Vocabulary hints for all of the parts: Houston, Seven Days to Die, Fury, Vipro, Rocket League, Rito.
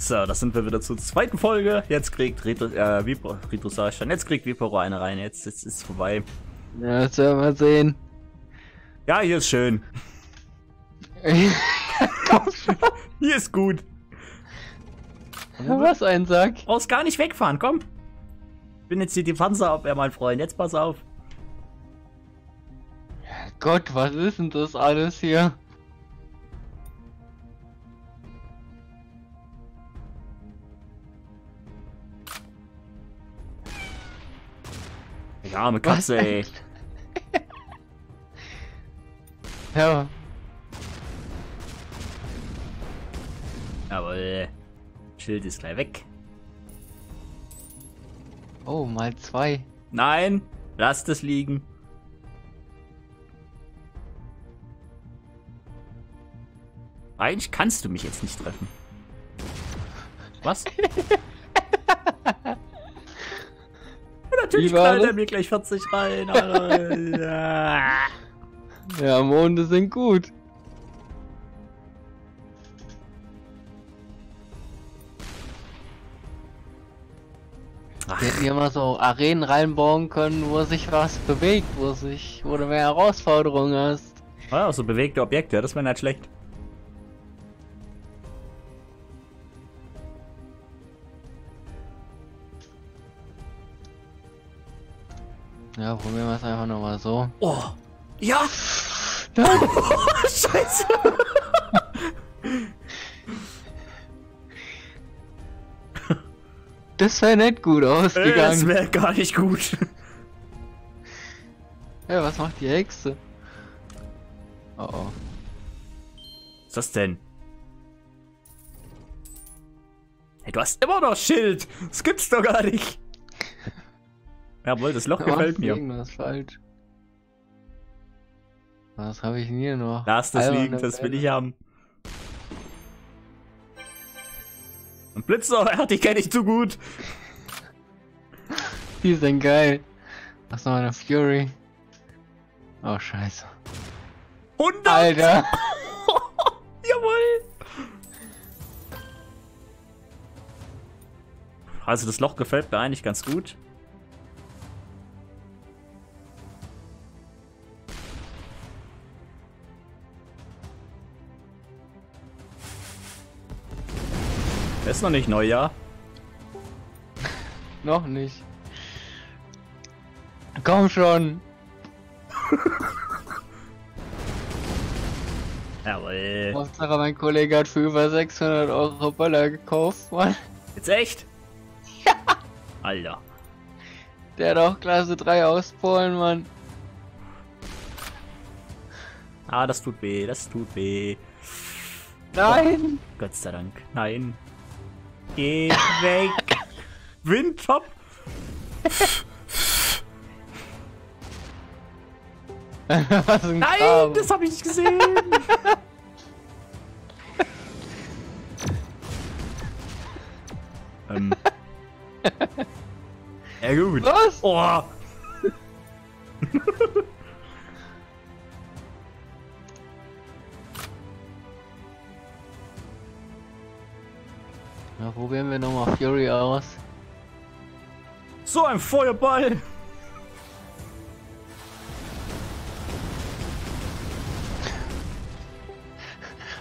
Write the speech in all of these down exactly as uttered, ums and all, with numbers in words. So, das sind wir wieder zur zweiten Folge. Jetzt kriegt Rito, äh, Vipro, Rito sag ich schon, jetzt kriegt Vipro eine rein. Jetzt, jetzt ist es vorbei. Ja, das werden wir sehen. Ja, hier ist schön. Hier ist gut. Was ein Sack. Brauchst gar nicht wegfahren, komm. Bin jetzt hier die Panzer ab, ja, mein Freund. Jetzt pass auf. Gott, was ist denn das alles hier? Ja, arme Katze, was? Ey. Ja. Jawohl. Schild ist gleich weg. Oh, mal zwei. Nein, lass das liegen. Eigentlich kannst du mich jetzt nicht treffen. Was? Natürlich knallt er mir gleich vierzig rein. Ja, Monde sind gut. Wir hätten ja mal so Arenen reinbauen können, wo sich was bewegt, wo sich, wo du mehr Herausforderungen hast. Ja, so bewegte Objekte, das wäre nicht schlecht. Ja, probieren wir es einfach nochmal so. Oh! Ja! Nein! Oh, Scheiße! Das sah nicht gut ausgegangen. Das wäre gar nicht gut. Ja, was macht die Hexe? Oh oh. Was ist das denn? Hey, du hast immer noch Schild! Das gibt's doch gar nicht! Jawohl, das Loch gefällt mir. Irgendwas falsch. Was habe ich denn hier noch? Lass das liegen, das will ich haben. Und Blitzer, ach, die kenne ich zu gut. Die sind geil. Was noch eine Fury? Oh, scheiße. hundert! Alter! Jawohl! Also, das Loch gefällt mir eigentlich ganz gut. Ist noch nicht Neujahr. Noch nicht. Komm schon. Jawohl. Hauptsache, mein Kollege hat für über sechshundert Euro Böller gekauft, Mann. Jetzt echt? Ja. Alter. Der hat auch Klasse drei aus Polen, Mann. Ah, das tut weh, das tut weh. Nein. Oh, Gott sei Dank, nein. Geh weg! Windtop! Nein, Kram. Das hab ich nicht gesehen! ähm. Ja gut. Was? Oh. Na, probieren wir nochmal Fury aus. So ein Feuerball!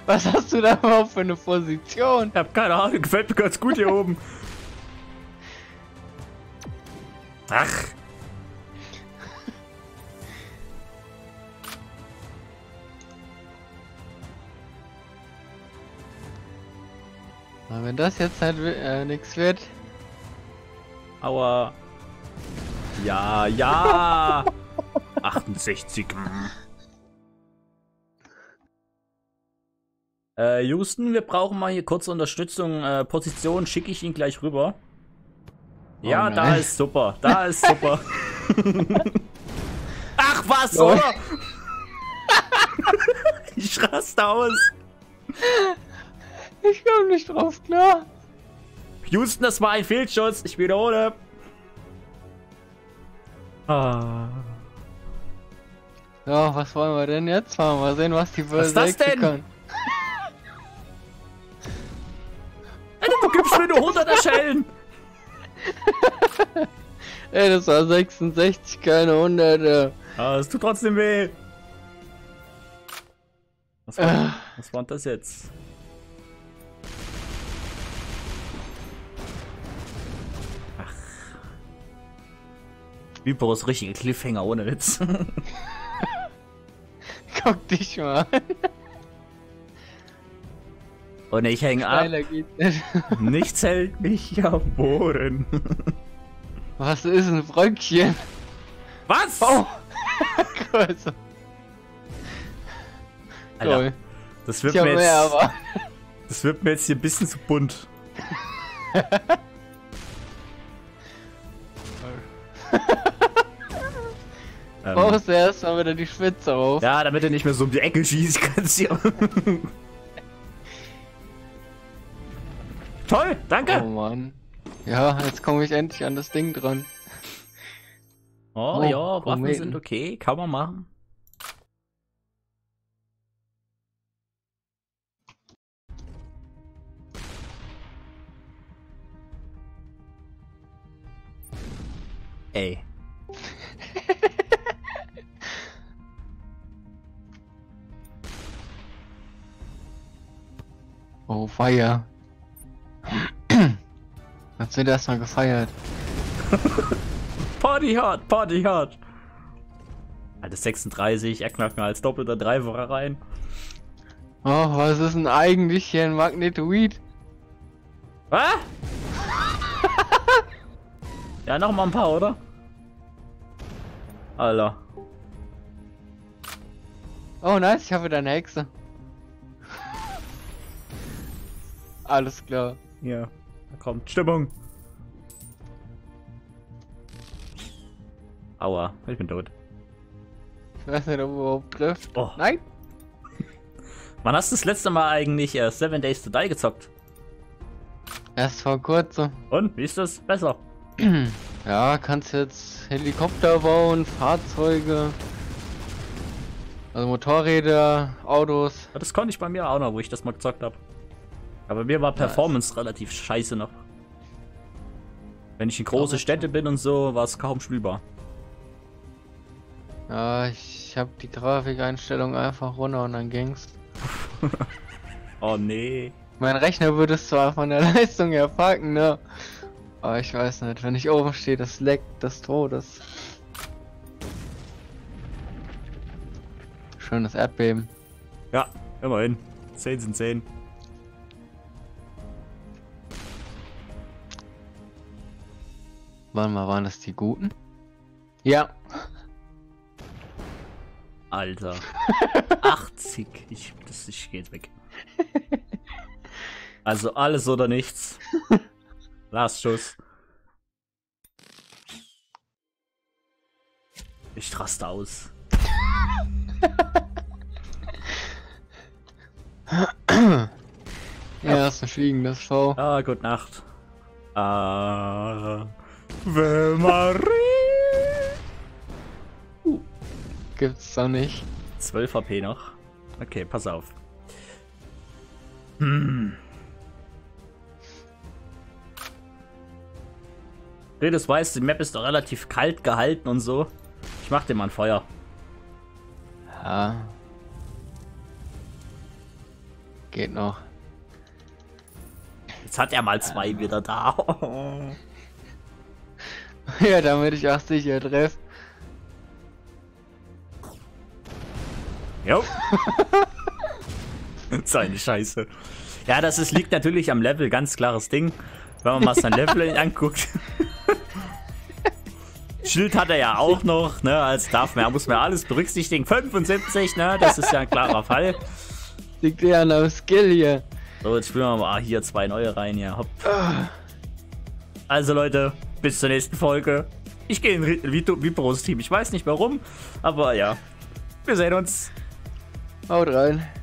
Was hast du da überhaupt für eine Position? Ich hab keine Ahnung, gefällt mir ganz gut hier oben. Ach! Wenn das jetzt halt äh, nichts wird. Aua. Ja, ja. achtundsechzig. Äh, Houston, wir brauchen mal hier kurze Unterstützung. Äh, Position schicke ich ihn gleich rüber. Oh ja, nein. Da ist super. Da ist super. Ach was, oh. Oder? Ich raste aus. Ich komme nicht drauf klar. Houston, das war ein Fehlschuss. Ich wiederhole. Ah. So, was wollen wir denn jetzt machen? Mal sehen, was die Böse kann. Was ist das denn? Alter, du Du gibst mir nur hunderter Schellen. Ey, das war sechsundsechzig, keine hundert. Ah, es tut trotzdem weh. Was war, ah. was war das jetzt? Ach. Vipro ist richtige Cliffhanger, ohne Witz. Guck dich mal. Und ich hänge ab. Nicht. Nichts hält mich am Boden. Was ist ein Bröckchen? Was? Oh! Größer. Alter, das wird, mir jetzt, mehr, das wird mir jetzt hier ein bisschen zu bunt. ähm. Brauchst du erstmal wieder die Spitze auf. Ja, damit er nicht mehr so um die Ecke schießt, kannst du hier. Toll, danke! Oh Mann. Ja, jetzt komme ich endlich an das Ding dran. Oh, oh ja, Waffen sind okay, kann man machen. Ey. Oh, feier. Jetzt wird erstmal gefeiert. Party hard, Party hard. Alter, sechsunddreißig, er knackt mir als doppelter Dreifacher rein. Oh, was ist denn eigentlich hier ein Magnetoid? Was? Ja, noch mal ein paar, oder? Alter. Oh, nice, ich habe wieder eine Hexe. Alles klar. Ja, da kommt Stimmung. Aua, ich bin tot. Ich weiß nicht, ob er überhaupt trifft. Oh. Nein! Wann hast du das letzte Mal eigentlich äh, Seven Days to Die gezockt? Erst vor kurzem. Und, wie ist das besser? Ja, kannst jetzt Helikopter bauen, Fahrzeuge, also Motorräder, Autos. Ja, das konnte ich bei mir auch noch, wo ich das mal gezockt habe. Aber mir war Performance ja, relativ scheiße noch. Wenn ich in große Städte bin und so, war es kaum spielbar. Ja, ich habe die Grafikeinstellung einfach runter und dann ging's. Oh nee. Mein Rechner würde es zwar von der Leistung her packen, ne? Aber ich weiß nicht, wenn ich oben stehe, das leckt des Todes. Schönes Erdbeben. Ja, immerhin. zehn sind zehn. Wann mal waren das die Guten? Ja. Alter. achtzig. Ich, das, ich geh jetzt weg. Also alles oder nichts. Last Schuss. Ich raste aus. Ja, das ist ein fliegendes Show. Ah, gute Nacht. Ah, Marie. Uh, gibt's da nicht. zwölf H P noch. Okay, pass auf. Hm. Redest weiß, die Map ist doch relativ kalt gehalten und so. Ich mach dir mal ein Feuer. Ja. Geht noch. Jetzt hat er mal zwei ja, wieder da. Ja, damit ich auch sicher treffe. Jo. Seine Scheiße. Ja, das ist, liegt natürlich am Level, ganz klares Ding. Wenn man mal sein Level anguckt. Schild hat er ja auch noch, ne, als darf man, muss man alles berücksichtigen. fünfundsiebzig, ne, das ist ja ein klarer Fall. Liegt ja noch Skill hier. So, jetzt spielen wir mal hier zwei neue rein, ja, hopp. Also Leute, bis zur nächsten Folge. Ich gehe in Vipros Team, ich weiß nicht warum, aber ja, wir sehen uns. Haut rein.